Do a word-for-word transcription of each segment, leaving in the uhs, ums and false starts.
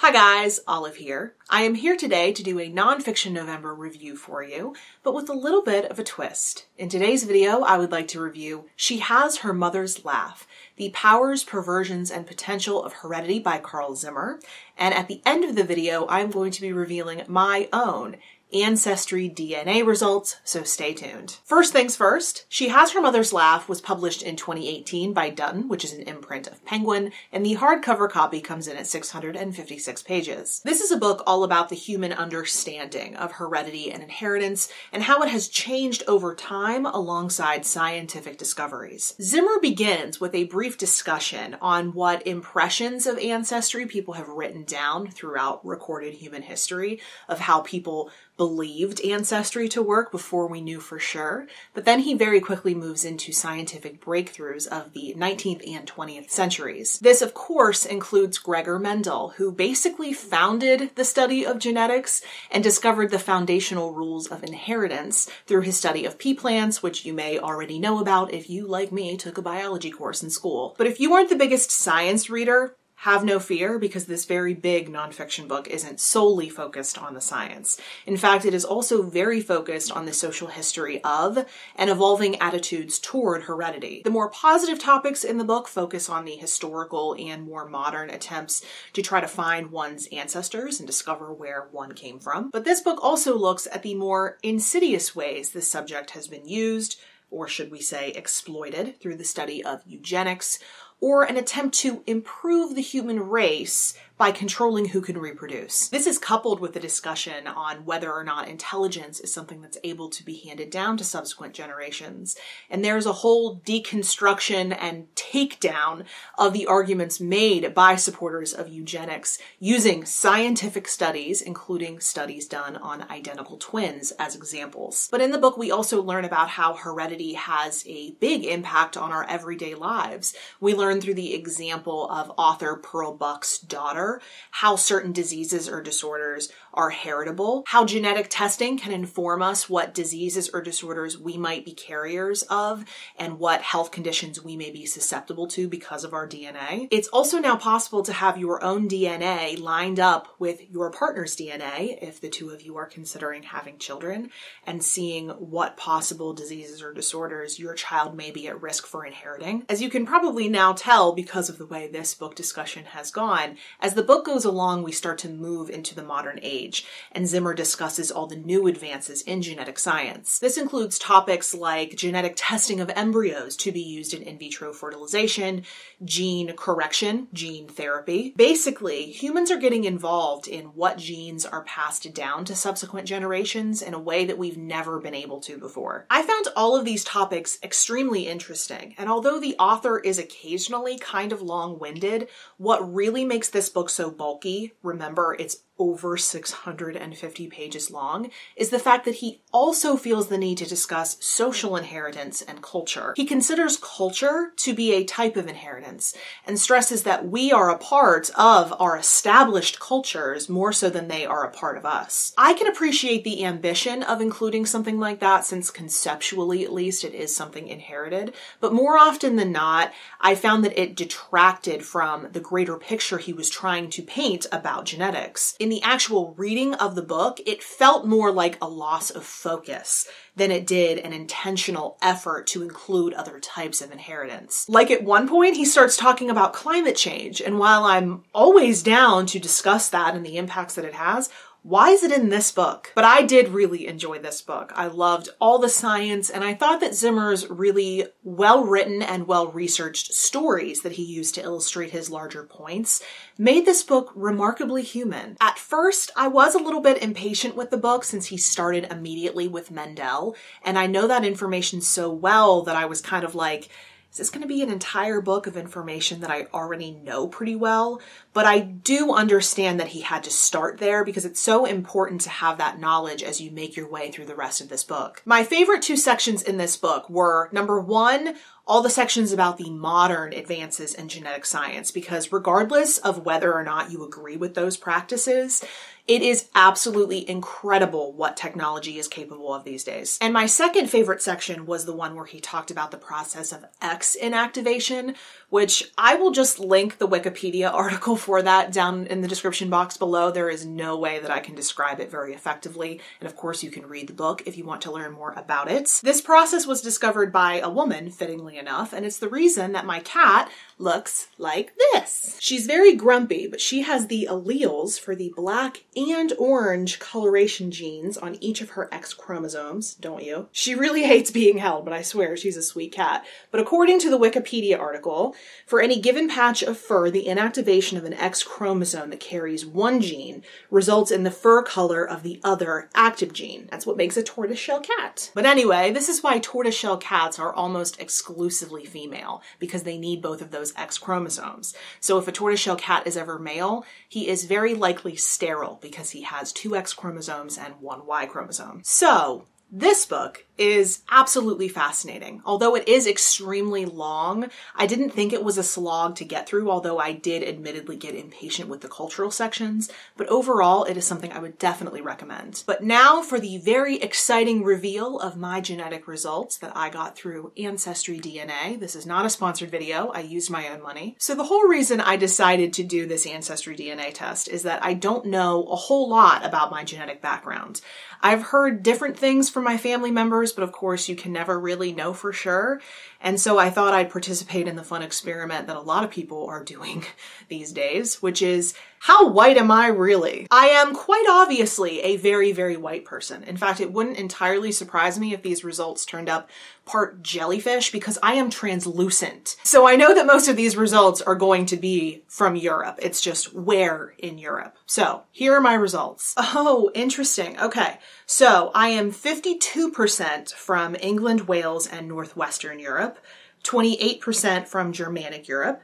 Hi guys, Olive here. I am here today to do a Nonfiction November review for you, but with a little bit of a twist. In today's video, I would like to review She Has Her Mother's Laugh, The Powers, Perversions, and Potential of Heredity by Carl Zimmer. And at the end of the video, I'm going to be revealing my own Ancestry D N A results, so stay tuned. First things first, She Has Her Mother's Laugh was published in twenty eighteen by Dutton, which is an imprint of Penguin, and the hardcover copy comes in at six hundred fifty-six pages. This is a book all about the human understanding of heredity and inheritance and how it has changed over time alongside scientific discoveries. Zimmer begins with a brief discussion on what impressions of ancestry people have written down throughout recorded human history of how people believed ancestry to work before we knew for sure, but then he very quickly moves into scientific breakthroughs of the nineteenth and twentieth centuries. This, of course, includes Gregor Mendel, who basically founded the study of genetics and discovered the foundational rules of inheritance through his study of pea plants, which you may already know about if you, like me, took a biology course in school. But if you aren't the biggest science reader, have no fear, because this very big nonfiction book isn't solely focused on the science. In fact, it is also very focused on the social history of and evolving attitudes toward heredity. The more positive topics in the book focus on the historical and more modern attempts to try to find one's ancestors and discover where one came from. But this book also looks at the more insidious ways this subject has been used, or should we say exploited, through the study of eugenics, or an attempt to improve the human race by controlling who can reproduce. This is coupled with a discussion on whether or not intelligence is something that's able to be handed down to subsequent generations. And there's a whole deconstruction and takedown of the arguments made by supporters of eugenics using scientific studies, including studies done on identical twins, as examples. But in the book, we also learn about how heredity has a big impact on our everyday lives. We learn through the example of author Pearl Buck's daughter how certain diseases or disorders are heritable, how genetic testing can inform us what diseases or disorders we might be carriers of, and what health conditions we may be susceptible to because of our D N A. It's also now possible to have your own D N A lined up with your partner's D N A, if the two of you are considering having children, and seeing what possible diseases or disorders your child may be at risk for inheriting. As you can probably now tell because of the way this book discussion has gone, as the book goes along, we start to move into the modern age, and Zimmer discusses all the new advances in genetic science. This includes topics like genetic testing of embryos to be used in in vitro fertilization, gene correction, gene therapy. Basically, humans are getting involved in what genes are passed down to subsequent generations in a way that we've never been able to before. I found all of these topics extremely interesting, and although the author is occasionally kind of long-winded, what really makes this book book so bulky, remember it's over six hundred fifty pages long, is the fact that he also feels the need to discuss social inheritance and culture. He considers culture to be a type of inheritance and stresses that we are a part of our established cultures more so than they are a part of us. I can appreciate the ambition of including something like that, since conceptually at least it is something inherited, but more often than not, I found that it detracted from the greater picture he was trying to paint about genetics. In the actual reading of the book, it felt more like a loss of focus than it did an intentional effort to include other types of inheritance. Like at one point, he starts talking about climate change, and while I'm always down to discuss that and the impacts that it has, why is it in this book? But I did really enjoy this book. I loved all the science, and I thought that Zimmer's really well-written and well-researched stories that he used to illustrate his larger points made this book remarkably human. At first, I was a little bit impatient with the book since he started immediately with Mendel, and I know that information so well that I was kind of like, is this going to be an entire book of information that I already know pretty well? But I do understand that he had to start there because it's so important to have that knowledge as you make your way through the rest of this book. My favorite two sections in this book were, number one, all the sections about the modern advances in genetic science, because regardless of whether or not you agree with those practices, it is absolutely incredible what technology is capable of these days. And my second favorite section was the one where he talked about the process of X inactivation, which I will just link the Wikipedia article for that down in the description box below. There is no way that I can describe it very effectively. And of course, you can read the book if you want to learn more about it. This process was discovered by a woman, fittingly enough, and it's the reason that my cat looks like this. She's very grumpy, but she has the alleles for the black and orange coloration genes on each of her X chromosomes, don't you? She really hates being held, but I swear she's a sweet cat. But according to the Wikipedia article, for any given patch of fur, the inactivation of an X chromosome that carries one gene results in the fur color of the other active gene. That's what makes a tortoiseshell cat. But anyway, this is why tortoiseshell cats are almost exclusively female, because they need both of those X chromosomes. So if a tortoiseshell cat is ever male, he is very likely sterile because he has two X chromosomes and one Y chromosome. So this book is absolutely fascinating. Although it is extremely long, I didn't think it was a slog to get through, although I did admittedly get impatient with the cultural sections, but overall it is something I would definitely recommend. But now for the very exciting reveal of my genetic results that I got through Ancestry D N A. This is not a sponsored video, I used my own money. So the whole reason I decided to do this Ancestry D N A test is that I don't know a whole lot about my genetic background. I've heard different things from my family members, but of course you can never really know for sure. And so I thought I'd participate in the fun experiment that a lot of people are doing these days, which is, how white am I really? I am quite obviously a very, very white person. In fact, it wouldn't entirely surprise me if these results turned up part jellyfish, because I am translucent. So I know that most of these results are going to be from Europe. It's just where in Europe. So here are my results. Oh, interesting. Okay. So I am fifty-two percent from England, Wales, and Northwestern Europe, twenty-eight percent from Germanic Europe,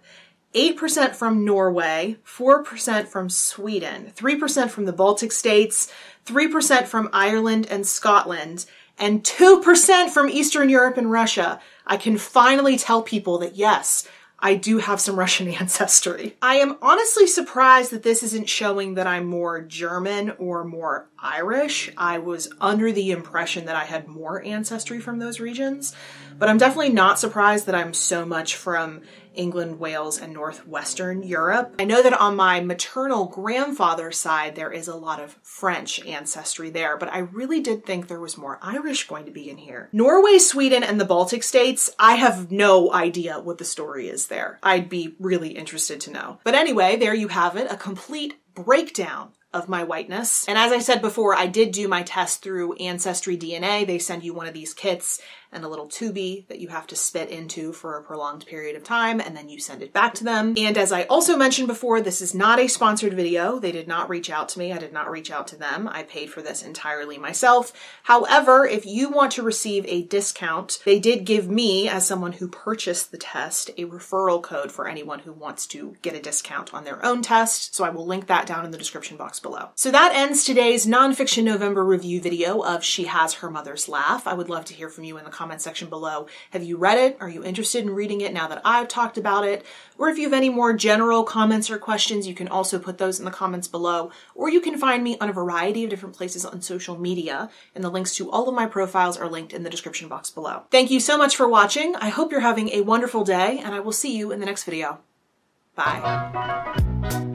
eight percent from Norway, four percent from Sweden, three percent from the Baltic states, three percent from Ireland and Scotland, and two percent from Eastern Europe and Russia. I can finally tell people that yes, I do have some Russian ancestry. I am honestly surprised that this isn't showing that I'm more German or more Irish. I was under the impression that I had more ancestry from those regions, but I'm definitely not surprised that I'm so much from England, Wales, and Northwestern Europe. I know that on my maternal grandfather's side, there is a lot of French ancestry there, but I really did think there was more Irish going to be in here. Norway, Sweden, and the Baltic states, I have no idea what the story is there. I'd be really interested to know. But anyway, there you have it, a complete breakdown of my whiteness. And as I said before, I did do my test through Ancestry D N A. They send you one of these kits and a little tubey that you have to spit into for a prolonged period of time, and then you send it back to them. And as I also mentioned before, this is not a sponsored video. They did not reach out to me. I did not reach out to them. I paid for this entirely myself. However, if you want to receive a discount, they did give me, as someone who purchased the test, a referral code for anyone who wants to get a discount on their own test. So I will link that down in the description box below. So that ends today's Nonfiction November review video of She Has Her Mother's Laugh. I would love to hear from you in the comments comment section below. Have you read it? Are you interested in reading it now that I've talked about it? Or if you have any more general comments or questions, you can also put those in the comments below, or you can find me on a variety of different places on social media, and the links to all of my profiles are linked in the description box below. Thank you so much for watching. I hope you're having a wonderful day, and I will see you in the next video. Bye.